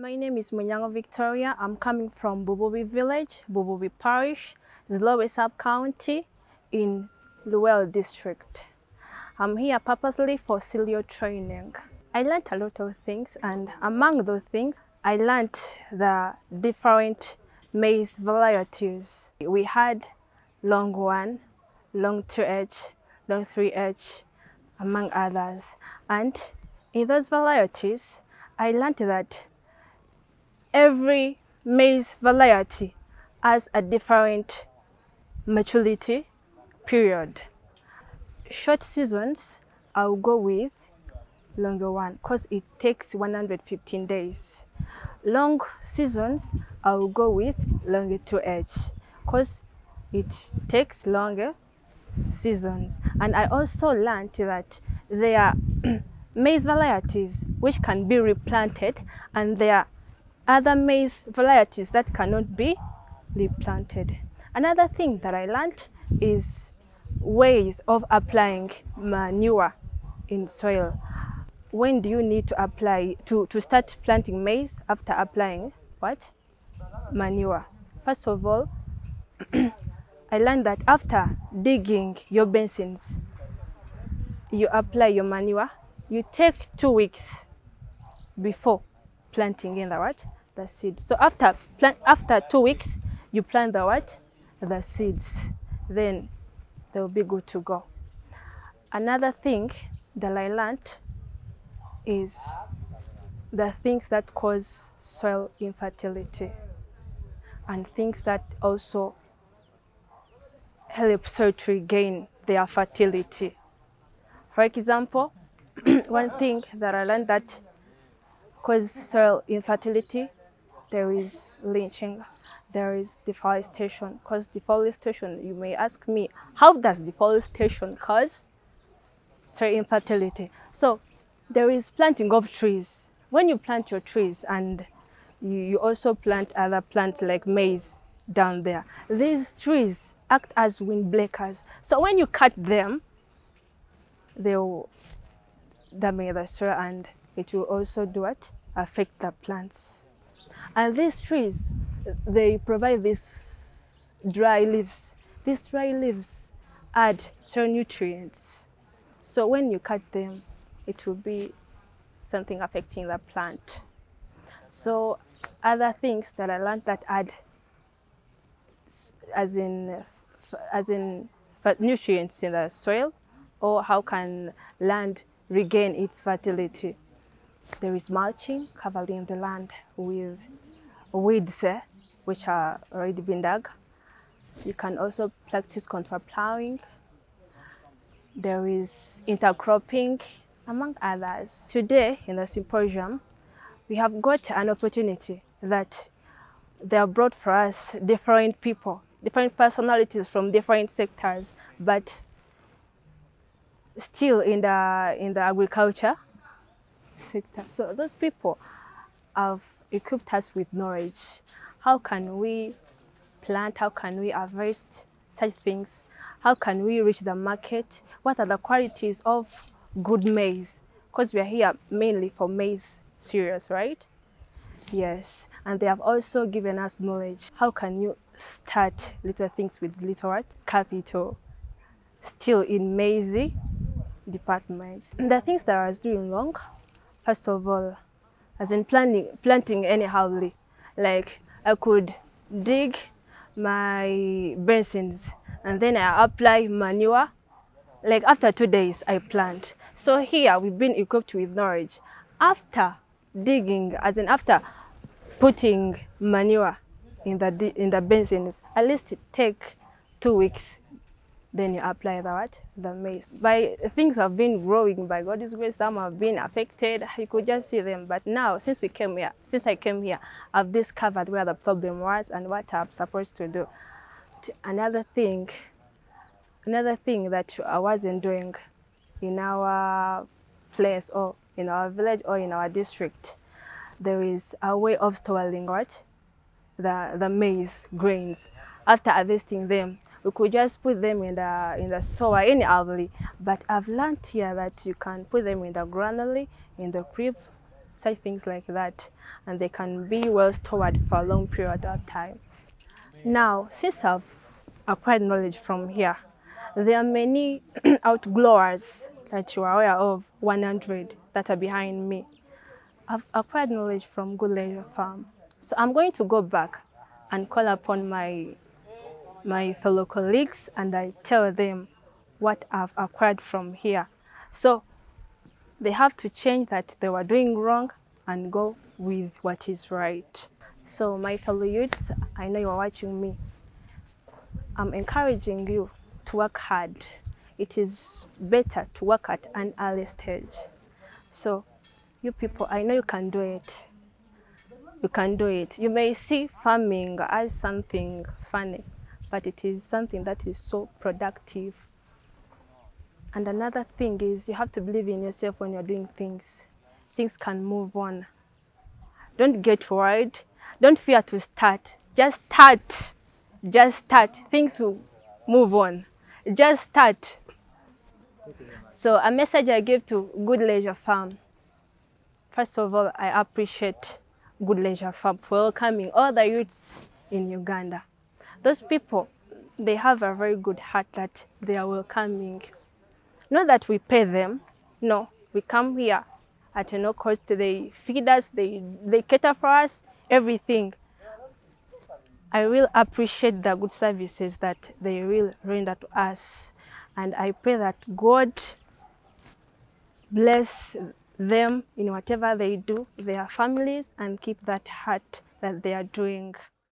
My name is Munyango Victoria. I'm coming from Bububi village, Bububi parish, Zlobe sub-county in Llewell district. I'm here purposely for CELIO training. I learned a lot of things, and among those things, I learned the different maize varieties. We had long 1, long 2H, long 3H, among others. And in those varieties, I learned that every maize variety has a different maturity period. Short seasons, I'll go with longer 1 because it takes 115 days. Long seasons, I'll go with longer 2H because it takes longer seasons. And I also learned that there are maize varieties which can be replanted, and there are other maize varieties that cannot be replanted. Another thing that I learned is ways of applying manure in soil. When do you need to apply to start planting maize after applying what? Manure. First of all, I learned that after digging your basins, you apply your manure. You take 2 weeks before planting in the what? The seeds. So after 2 weeks, you plant the what? The seeds. Then they'll be good to go. Another thing that I learned is the things that cause soil infertility and things that also help soil to regain their fertility. For example, one thing that I learned that causes soil infertility, there is lynching, there is deforestation. Cause deforestation, you may ask me, how does deforestation cause soil infertility? So there is planting of trees. When you plant your trees, and you also plant other plants like maize down there, these trees act as windbreakers. So when you cut them, they will damage the soil, and it will also do what? Affect the plants. And these trees, they provide these dry leaves. These dry leaves add soil nutrients. So when you cut them, it will be something affecting the plant. So other things that I learned that add, as in nutrients in the soil, or how can land regain its fertility. There is mulching, covering the land with weeds which are already been dug. You can also practice contra-plowing. There is intercropping, among others. Today in the symposium, we have got an opportunity that they have brought for us different people, different personalities from different sectors, but still in the agriculture sector. So those people have equipped us with knowledge. How can we plant? How can we harvest such things? How can we reach the market? What are the qualities of good maize? Because we are here mainly for maize cereals, right? Yes. And they have also given us knowledge. How can you start little things with little capital? Still in maize department. The things that I was doing wrong, first of all, as in planting anyhowly. Like I could dig my basins and then I apply manure. Like after 2 days, I plant. So here we've been equipped with knowledge. After digging, as in after putting manure in the basins, at least it take 2 weeks. Then you apply the what? The maize. By things have been growing by God's grace. Some have been affected. You could just see them. But now, since I came here, I've discovered where the problem was and what I'm supposed to do. Another thing that I wasn't doing in our place or in our village or in our district, there is a way of storing what? The maize grains. After harvesting them, we could just put them in the store anyhow, but I've learned here that you can put them in the granary, in the crib, such things like that, and they can be well stored for a long period of time. Now, since I've acquired knowledge from here, there are many outgrowers that you are aware of, 100 that are behind me. I've acquired knowledge from Gudie Farm. So I'm going to go back and call upon my fellow colleagues, and I tell them what I've acquired from here. So they have to change that they were doing wrong and go with what is right. So my fellow youths, I know you are watching me. I'm encouraging you to work hard. It is better to work at an early stage. So you people, I know you can do it. You can do it. You may see farming as something funny, but it is something that is so productive. And another thing is you have to believe in yourself when you're doing things. Things can move on. Don't get worried. Don't fear to start. Just start. Just start. Things will move on. Just start. So a message I give to Gudie Farm. First of all, I appreciate Gudie Farm for welcoming all the youths in Uganda. Those people, they have a very good heart that they are welcoming. Not that we pay them, no. We come here at no cost. They feed us, they cater for us, everything. I will appreciate the good services that they will render to us. And I pray that God bless them in whatever they do, their families, and keep that heart that they are doing.